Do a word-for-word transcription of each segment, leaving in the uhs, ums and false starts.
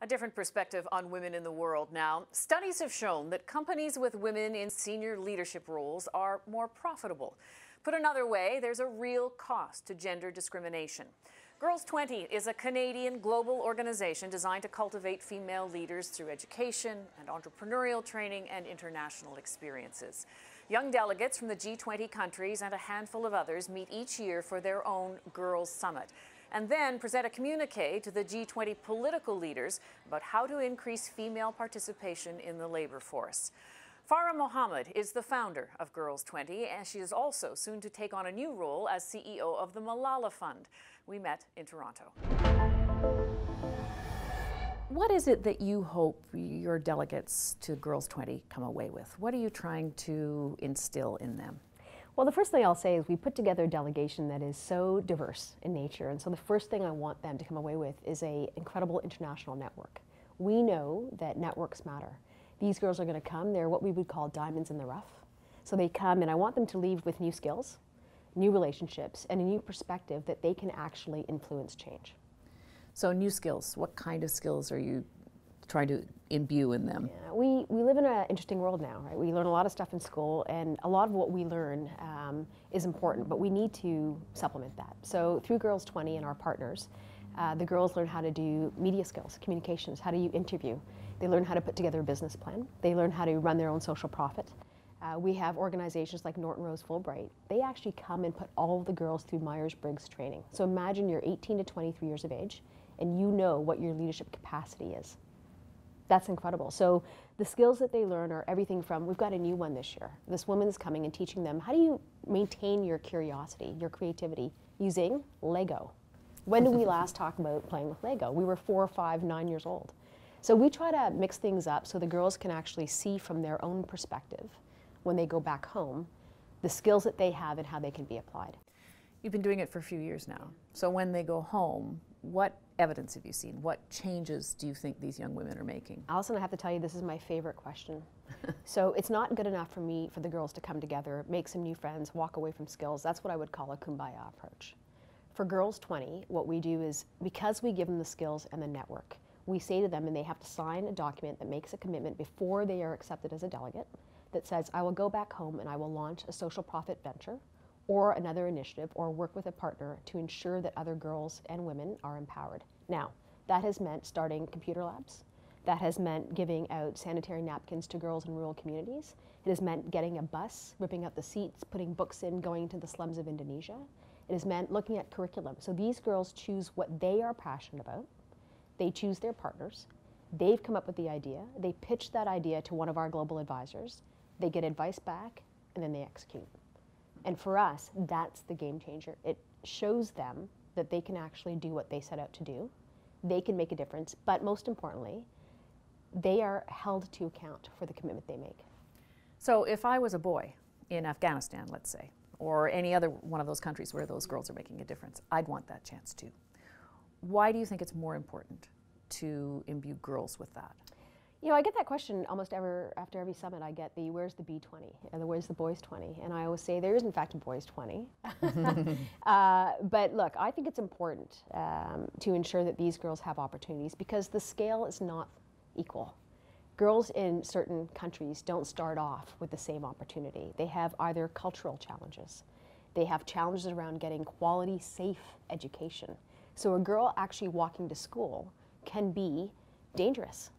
A different perspective on women in the world now. Studies have shown that companies with women in senior leadership roles are more profitable. Put another way, there's a real cost to gender discrimination. G(irls)twenty is a Canadian global organization designed to cultivate female leaders through education and entrepreneurial training and international experiences. Young delegates from the G twenty countries and a handful of others meet each year for their own Girls Summit, and then present a communique to the G twenty political leaders about how to increase female participation in the labor force. Farah Mohamed is the founder of G(irls)twenty, and she is also soon to take on a new role as C E O of the Malala Fund. We met in Toronto. What is it that you hope your delegates to G(irls)twenty come away with? What are you trying to instill in them? Well, the first thing I'll say is we put together a delegation that is so diverse in nature, and so the first thing I want them to come away with is an incredible international network. We know that networks matter. These girls are going to come, they're what we would call diamonds in the rough. So they come, and I want them to leave with new skills, new relationships, and a new perspective that they can actually influence change. So new skills, what kind of skills are you trying to imbue in them? Yeah, we, we live in an interesting world now, right? We learn a lot of stuff in school, and a lot of what we learn um, is important, but we need to supplement that. So through G(irls)twenty and our partners, uh, the girls learn how to do media skills, communications, how do you interview? They learn how to put together a business plan. They learn how to run their own social profit. Uh, we have organizations like Norton Rose Fulbright. They actually come and put all the girls through Myers-Briggs training. So imagine you're eighteen to twenty-three years of age, and you know what your leadership capacity is. That's incredible. So the skills that they learn are everything from, we've got a new one this year. This woman's coming and teaching them, how do you maintain your curiosity, your creativity, using Lego? When did we last talk about playing with Lego? We were four, five, nine years old. So we try to mix things up so the girls can actually see from their own perspective when they go back home the skills that they have and how they can be applied. You've been doing it for a few years now. So when they go home, what evidence have you seen? What changes do you think these young women are making? Alison, I have to tell you, this is my favorite question. So it's not good enough for me for the girls to come together, make some new friends, walk away from skills. That's what I would call a kumbaya approach. For G(irls)twenty, what we do is, because we give them the skills and the network, we say to them, and they have to sign a document that makes a commitment before they are accepted as a delegate, that says, I will go back home and I will launch a social profit venture or another initiative or work with a partner to ensure that other girls and women are empowered. Now, that has meant starting computer labs. That has meant giving out sanitary napkins to girls in rural communities. It has meant getting a bus, ripping out the seats, putting books in, going to the slums of Indonesia. It has meant looking at curriculum. So these girls choose what they are passionate about. They choose their partners. They've come up with the idea. They pitch that idea to one of our global advisors. They get advice back, and then they execute. And for us, that's the game changer. It shows them that they can actually do what they set out to do. They can make a difference, but most importantly, they are held to account for the commitment they make. So if I was a boy in Afghanistan, let's say, or any other one of those countries where those girls are making a difference, I'd want that chance too. Why do you think it's more important to imbue girls with that? You know, I get that question almost ever, after every summit. I get the, where's the B twenty? And the, where's the boys twenty? And I always say, there is, in fact, a boys twenty. uh, but look, I think it's important um, to ensure that these girls have opportunities, because the scale is not equal. Girls in certain countries don't start off with the same opportunity. They have either cultural challenges. They have challenges around getting quality, safe education. So a girl actually walking to school can be dangerous.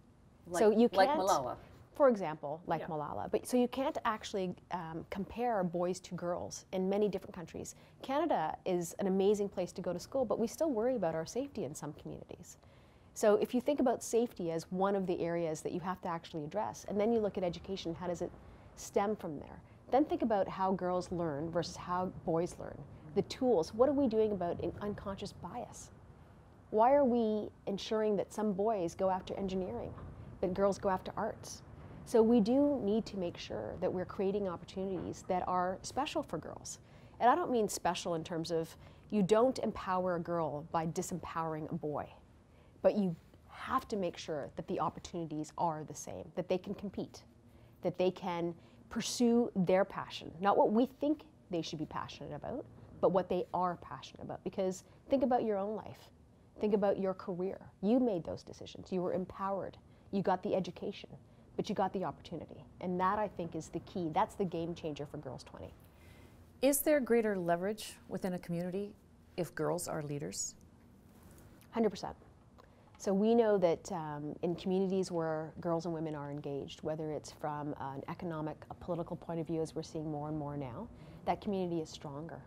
Like, so you can't, like Malala. For example, like yeah. Malala. But so you can't actually um, compare boys to girls in many different countries. Canada is an amazing place to go to school, but we still worry about our safety in some communities. So if you think about safety as one of the areas that you have to actually address, and then you look at education, how does it stem from there? Then think about how girls learn versus how boys learn. The tools, what are we doing about in unconscious bias? Why are we ensuring that some boys go after engineering, but girls go after arts? So we do need to make sure that we're creating opportunities that are special for girls. And I don't mean special in terms of you don't empower a girl by disempowering a boy, but you have to make sure that the opportunities are the same, that they can compete, that they can pursue their passion, not what we think they should be passionate about, but what they are passionate about. Because think about your own life. Think about your career. You made those decisions. You were empowered. You got the education, but you got the opportunity. And that, I think, is the key. That's the game changer for girls twenty. Is there greater leverage within a community if girls are leaders? one hundred percent. So we know that um, in communities where girls and women are engaged, whether it's from an economic, a political point of view, as we're seeing more and more now, that community is stronger.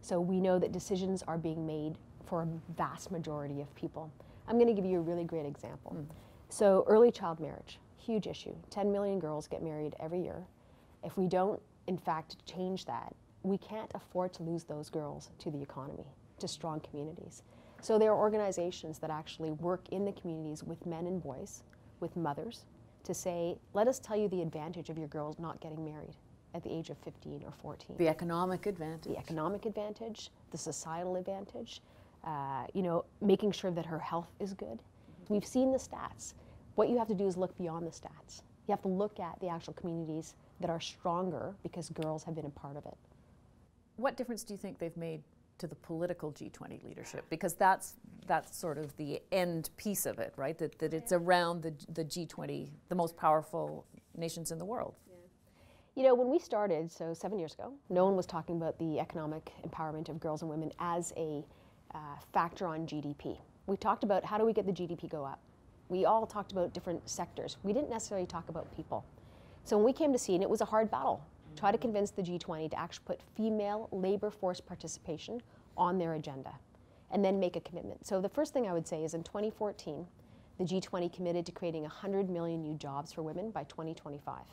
So we know that decisions are being made for a vast majority of people. I'm going to give you a really great example. Mm. So early child marriage, huge issue. ten million girls get married every year. If we don't, in fact, change that, we can't afford to lose those girls to the economy, to strong communities. So there are organizations that actually work in the communities with men and boys, with mothers, to say, let us tell you the advantage of your girls not getting married at the age of fifteen or fourteen. The economic advantage. The economic advantage, the societal advantage, uh, you know, making sure that her health is good. Mm-hmm. We've seen the stats. What you have to do is look beyond the stats. You have to look at the actual communities that are stronger because girls have been a part of it. What difference do you think they've made to the political G twenty leadership? Because that's that's sort of the end piece of it, right? That, that it's around the, the G twenty, the most powerful nations in the world. Yeah. You know, when we started, so seven years ago, no one was talking about the economic empowerment of girls and women as a uh, factor on G D P. We talked about how do we get the G D P go up. We all talked about different sectors. We didn't necessarily talk about people. So when we came to see, and it was a hard battle, try to convince the G twenty to actually put female labor force participation on their agenda and then make a commitment. So the first thing I would say is in twenty fourteen, the G twenty committed to creating one hundred million new jobs for women by twenty twenty-five.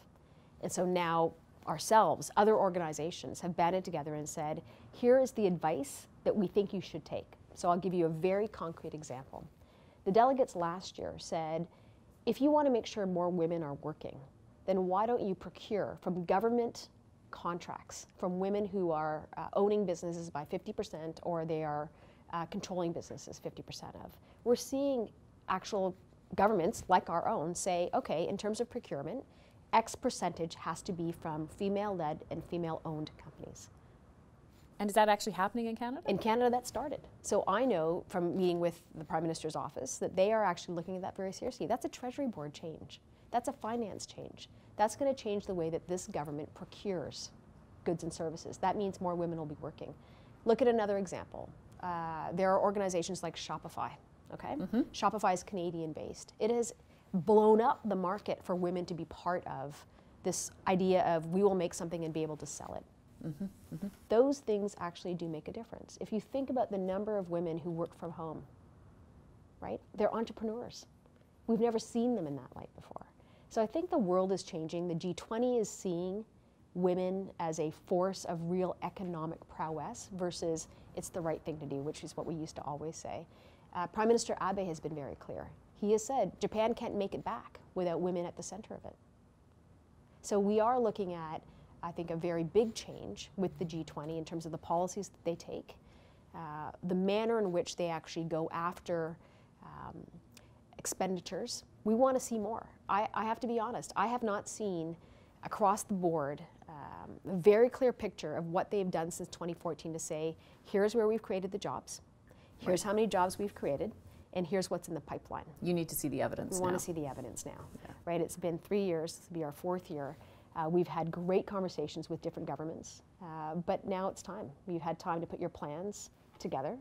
And so now ourselves, other organizations have banded together and said, here is the advice that we think you should take. So I'll give you a very concrete example. The delegates last year said, if you want to make sure more women are working, then why don't you procure from government contracts from women who are uh, owning businesses by fifty percent or they are uh, controlling businesses fifty percent of. We're seeing actual governments like our own say, okay, in terms of procurement, X percentage has to be from female-led and female-owned companies. And is that actually happening in Canada? In Canada, that started. So I know from meeting with the Prime Minister's office that they are actually looking at that very seriously. That's a Treasury Board change. That's a finance change. That's going to change the way that this government procures goods and services. That means more women will be working. Look at another example. Uh, there are organizations like Shopify, okay? Mm-hmm. Shopify is Canadian-based. It has blown up the market for women to be part of this idea of we will make something and be able to sell it. Mm-hmm. Mm-hmm. Those things actually do make a difference. If you think about the number of women who work from home, right? They're entrepreneurs. We've never seen them in that light before. So I think the world is changing. The G twenty is seeing women as a force of real economic prowess versus it's the right thing to do, which is what we used to always say. Uh, Prime Minister Abe has been very clear. He has said Japan can't make it back without women at the center of it. So we are looking at, I think, a very big change with the G twenty in terms of the policies that they take, uh, the manner in which they actually go after um, expenditures. We want to see more. I, I have to be honest, I have not seen across the board um, a very clear picture of what they've done since twenty fourteen to say, here's where we've created the jobs, here's right. how many jobs we've created, and here's what's in the pipeline. You need to see the evidence we now. We want to see the evidence now, yeah. right? It's been three years, this will be our fourth year. Uh, we've had great conversations with different governments, uh, but now it's time. You've had time to put your plans together.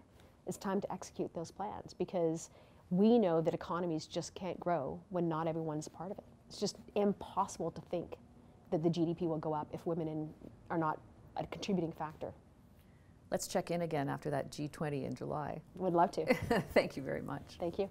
It's time to execute those plans because we know that economies just can't grow when not everyone's part of it. It's just impossible to think that the G D P will go up if women in, are not a contributing factor. Let's check in again after that G twenty in July. Would love to. Thank you very much. Thank you.